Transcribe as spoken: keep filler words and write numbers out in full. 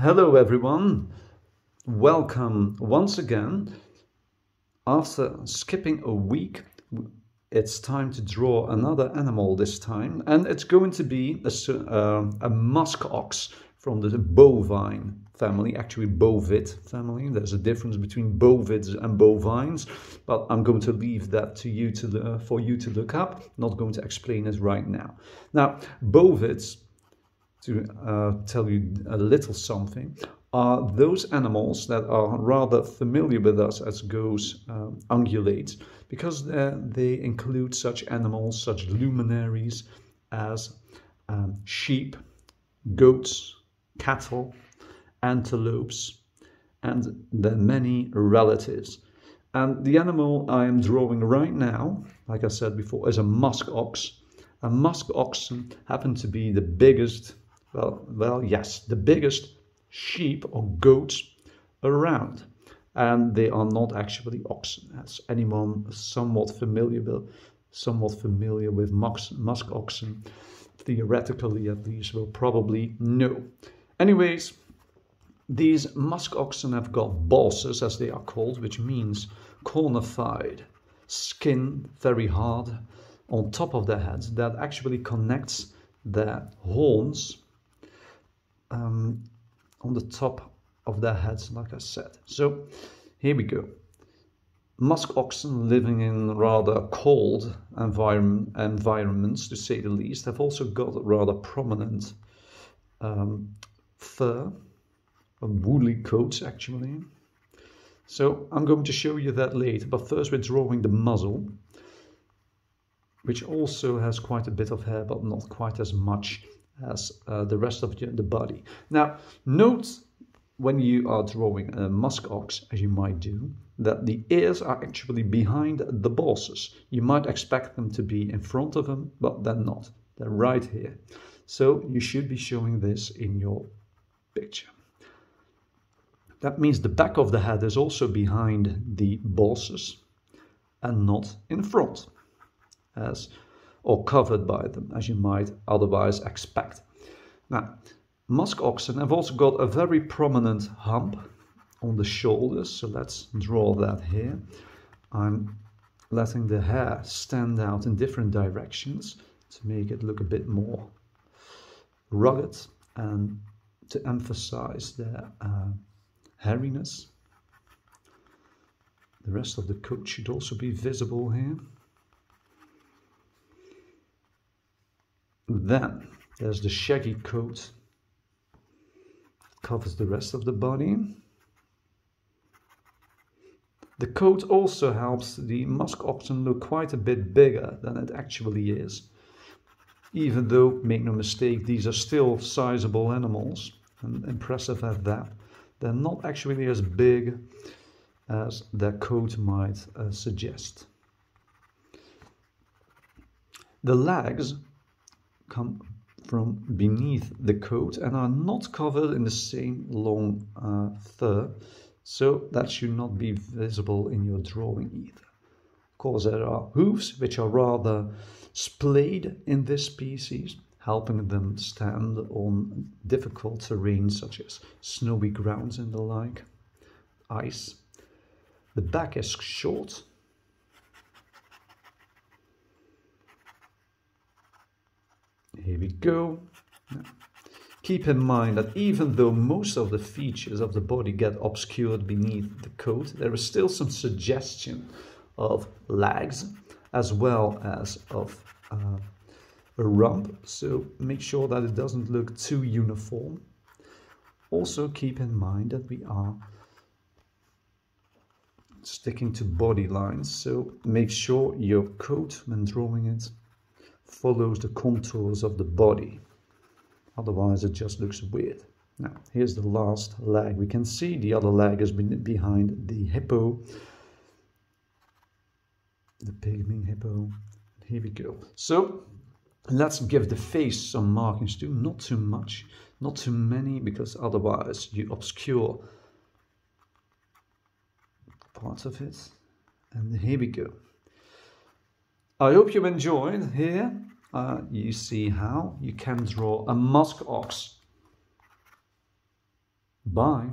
Hello everyone, welcome once again. After skipping a week, it's time to draw another animal this time, and it's going to be a, uh, a musk ox from the bovine family, actually bovid family. There's a difference between bovids and bovines, but I'm going to leave that to you to the, for you to look up. Not going to explain it right now. Now, bovids, to uh, tell you a little something, are those animals that are rather familiar with us as goes um, ungulates, because uh, they include such animals, such luminaries as um, sheep, goats, cattle, antelopes, and their many relatives. And the animal I am drawing right now, like I said before, is a musk ox. And musk oxen happen to be the biggest Well, well, yes, the biggest sheep or goats around, and they are not actually oxen. As anyone somewhat familiar with, somewhat familiar with musk, musk oxen, theoretically at least, will probably know. Anyways, these musk oxen have got balsas, as they are called, which means cornified skin, very hard, on top of their heads that actually connects their horns. Um, on the top of their heads, like I said. So here we go. Musk oxen living in rather cold environment, environments, to say the least, have also got rather prominent um, fur, woolly coats actually. So I'm going to show you that later, but first we're drawing the muzzle, which also has quite a bit of hair, but not quite as much as uh, the rest of the body. Now, note when you are drawing a musk ox, as you might do, that the ears are actually behind the balsas. You might expect them to be in front of them, but they're not. They're right here. So you should be showing this in your picture. That means the back of the head is also behind the balsas and not in front, as or covered by them, as you might otherwise expect. Now, musk oxen have also got a very prominent hump on the shoulders, so let's draw that here. I'm letting the hair stand out in different directions to make it look a bit more rugged and to emphasize their uh, hairiness. The rest of the coat should also be visible here. Then there's the shaggy coat that covers the rest of the body. The coat also helps the musk oxen look quite a bit bigger than it actually is, even though, make no mistake, these are still sizable animals and impressive at that. They're not actually as big as their coat might uh, suggest. The legs come from beneath the coat and are not covered in the same long uh, fur, so that should not be visible in your drawing either. Of course, there are hooves, which are rather splayed in this species, helping them stand on difficult terrain such as snowy grounds and the like, ice. The back is short, here we go. Now, keep in mind that even though most of the features of the body get obscured beneath the coat, there is still some suggestion of legs as well as of uh, a rump, so make sure that it doesn't look too uniform. Also keep in mind that we are sticking to body lines, so make sure your coat, when drawing it, follows the contours of the body, otherwise it just looks weird. Now, here's the last leg. We can see the other leg is behind the hippo, the pygmy hippo. Here we go. So let's give the face some markings too, not too much, not too many, because otherwise you obscure parts of it. And here we go. I hope you enjoyed. Here uh, you see how you can draw a musk ox. Bye.